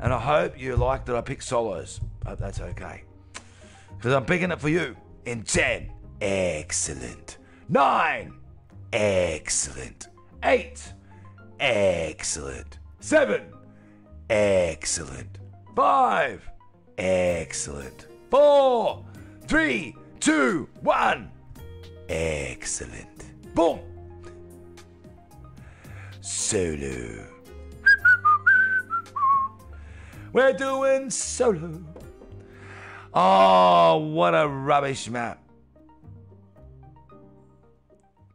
And I hope you like that I pick solos. I hope that's okay. Because I'm picking it for you. In 10, excellent. 9, excellent. 8, excellent. 7, excellent. 5, excellent. 4, 3, 2, 1, excellent. Boom. Solo. We're doing solo. Oh, what a rubbish map.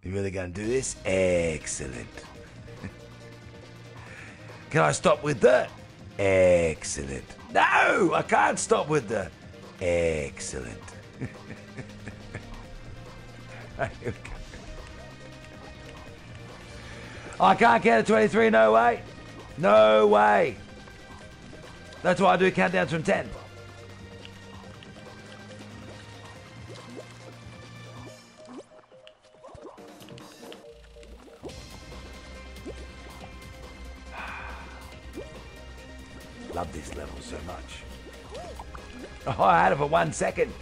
You really gonna do this? Excellent. Can I stop with the? Excellent. No, I can't stop with the. Excellent. I can't count to 23, no way. No way. That's why I do countdowns from 10. Love this level so much. Oh, I had it for 1 second.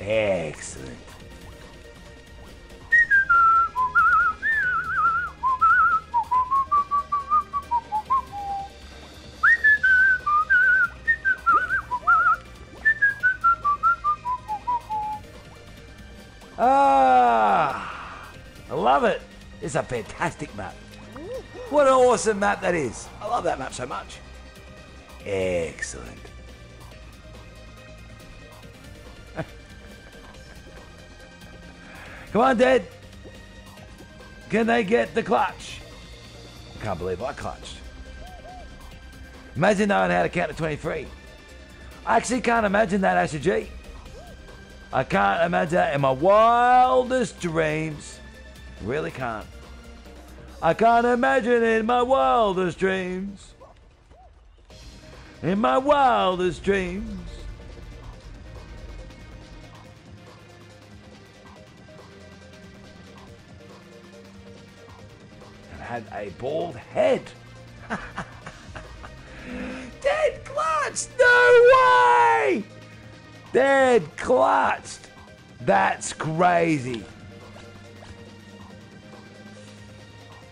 Excellent. Ah, I love it. It's a fantastic map. What an awesome map that is. I love that map so much. Excellent. Come on, Dad. Can they get the clutch? I can't believe I clutched. Imagine knowing how to count to 23. I actually can't imagine that, Asher G. I can't imagine that in my wildest dreams. Really can't. I can't imagine in my wildest dreams. In my wildest dreams. Had a bald head. Dead clutched! No way! Dead clutched! That's crazy.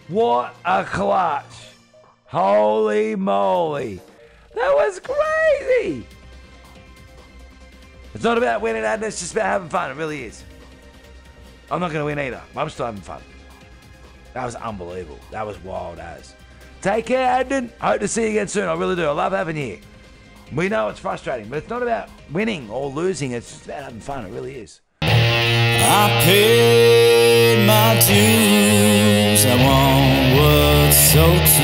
What a clutch. Holy moly. That was crazy. It's not about winning, Adnan. It's just about having fun. It really is. I'm not going to win either. I'm still having fun. That was unbelievable. That was wild as. Take care, Adnan. I hope to see you again soon. I really do. I love having you here. We know it's frustrating, but it's not about winning or losing. It's just about having fun. It really is. I paid my dues. I want what's so